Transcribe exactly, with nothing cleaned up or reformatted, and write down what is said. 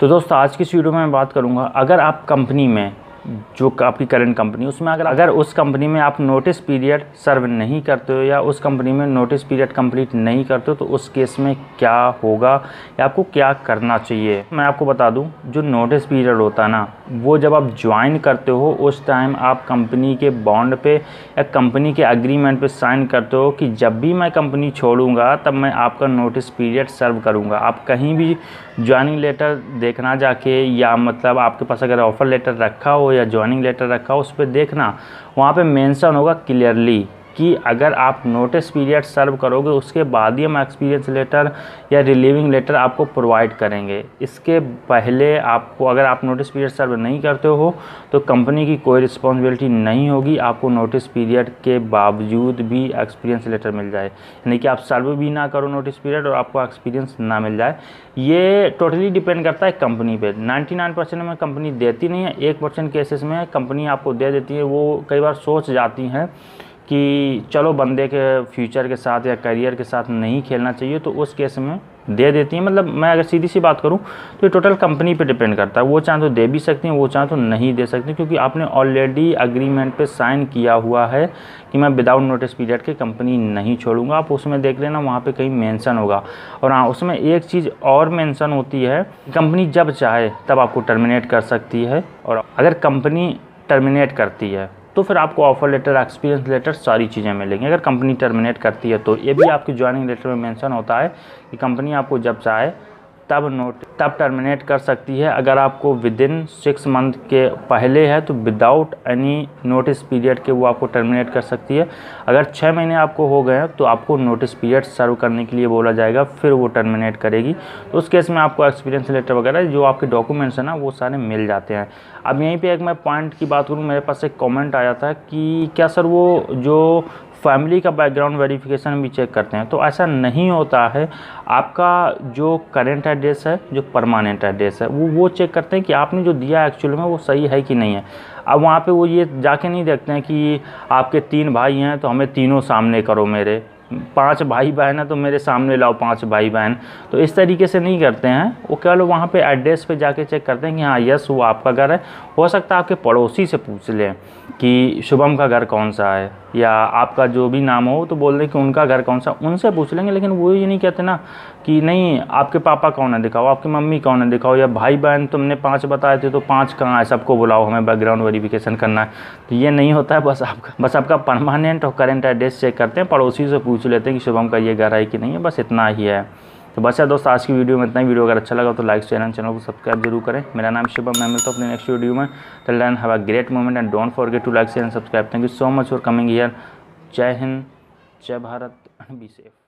तो दोस्तों आज की इस वीडियो में मैं बात करूंगा, अगर आप कंपनी में, जो आपकी करंट कंपनी, उसमें अगर अगर उस कंपनी में आप नोटिस पीरियड सर्व नहीं करते हो या उस कंपनी में नोटिस पीरियड कंप्लीट नहीं करते हो तो उस केस में क्या होगा या आपको क्या करना चाहिए। मैं आपको बता दूं, जो नोटिस पीरियड होता है ना, वो जब आप ज्वाइन करते हो उस टाइम आप कंपनी के बॉन्ड पे या कंपनी के अग्रीमेंट पे साइन करते हो कि जब भी मैं कंपनी छोड़ूंगा तब मैं आपका नोटिस पीरियड सर्व करूँगा। आप कहीं भी ज्वाइनिंग लेटर देखना जाके, या मतलब आपके पास अगर ऑफ़र लेटर रखा हो या ज्वाइनिंग लेटर रखा हो, उस पर देखना, वहाँ पे मेंशन होगा क्लियरली कि अगर आप नोटिस पीरियड सर्व करोगे उसके बाद ही हम एक्सपीरियंस लेटर या रिलीविंग लेटर आपको प्रोवाइड करेंगे। इसके पहले आपको, अगर आप नोटिस पीरियड सर्व नहीं करते हो तो कंपनी की कोई रिस्पॉन्सिबिलिटी नहीं होगी, आपको नोटिस पीरियड के बावजूद भी एक्सपीरियंस लेटर मिल जाए, यानी कि आप सर्व भी ना करो नोटिस पीरियड और आपको एक्सपीरियंस ना मिल जाए। ये टोटली डिपेंड करता है कंपनी पर। नाइन्टी नाइन परसेंट में कंपनी देती नहीं है, एक परसेंट केसेस में कंपनी आपको दे देती है। वो कई बार सोच जाती हैं कि चलो बंदे के फ्यूचर के साथ या करियर के साथ नहीं खेलना चाहिए, तो उस केस में दे देती है। मतलब मैं अगर सीधी सी बात करूं तो ये टोटल कंपनी पे डिपेंड करता है, वो चाहे तो दे भी सकती हैं, वो चाहे तो नहीं दे सकती, क्योंकि आपने ऑलरेडी अग्रीमेंट पे साइन किया हुआ है कि मैं विदाउट नोटिस पीरियड के कंपनी नहीं छोड़ूंगा। आप उसमें देख लेना, वहाँ पे कहीं मेंशन होगा। और हाँ, उसमें एक चीज़ और मेंशन होती है, कंपनी जब चाहे तब आपको टर्मिनेट कर सकती है, और अगर कंपनी टर्मिनेट करती है तो फिर आपको ऑफर लेटर, एक्सपीरियंस लेटर, सारी चीज़ें मिलेंगी। अगर कंपनी टर्मिनेट करती है तो ये भी आपकी ज्वाइनिंग लेटर में मेंशन होता है कि कंपनी आपको जब चाहे तब नोट तब टर्मिनेट कर सकती है। अगर आपको विद इन सिक्स मंथ के पहले है तो विदाउट एनी नोटिस पीरियड के वो आपको टर्मिनेट कर सकती है। अगर छः महीने आपको हो गए हैं तो आपको नोटिस पीरियड सर्व करने के लिए बोला जाएगा, फिर वो टर्मिनेट करेगी। तो उस केस में आपको एक्सपीरियंस लेटर वगैरह जो आपके डॉक्यूमेंट्स हैं ना, वो सारे मिल जाते हैं। अब यहीं पर एक मैं पॉइंट की बात करूँ, मेरे पास एक कॉमेंट आया था कि क्या सर वो जो फैमिली का बैकग्राउंड वेरिफिकेशन भी चेक करते हैं? तो ऐसा नहीं होता है। आपका जो करेंट एड्रेस है, जो परमानेंट एड्रेस है, वो वो चेक करते हैं कि आपने जो दिया एक्चुअल में वो सही है कि नहीं है। अब वहाँ पे वो ये जाके नहीं देखते हैं कि आपके तीन भाई हैं तो हमें तीनों सामने करो, मेरे पांच भाई बहन है तो मेरे सामने लाओ पांच भाई बहन, तो इस तरीके से नहीं करते हैं। वो केवल वहाँ पे एड्रेस पे जाके चेक करते हैं कि हाँ यस वो आपका घर है। हो सकता है आपके पड़ोसी से पूछ लें कि शुभम का घर कौन सा है, या आपका जो भी नाम हो तो बोल दें कि उनका घर कौन सा, उनसे पूछ लेंगे। लेकिन वो ये नहीं कहते ना कि नहीं आपके पापा कौन है दिखाओ, आपकी मम्मी कौन है दिखाओ, या भाई बहन तुमने पाँच बताए थे तो पाँच कहाँ है, सबको बुलाओ, हमें बैकग्राउंड वेरिफिकेशन करना है। तो ये नहीं होता है। बस आपका बस आपका परमानेंट और करेंट एड्रेस चेक करते हैं, पड़ोसी से पूछ लेते हैं कि शुभम का ये घर है कि नहीं है, बस इतना ही है। तो बस यार दोस्तों आज की वीडियो में इतना ही। वीडियो अगर अच्छा लगा तो लाइक, शेयर एंड चैनल को सब्सक्राइब जरूर करें। मेरा नाम शुभम, मैं मिलता हूँ अपने नेक्स्ट वीडियो में। Till then have a great moment and don't forget to like, share and subscribe. Thank you so much for coming here. जय हिंद, जय भारत एंड बी सेफ।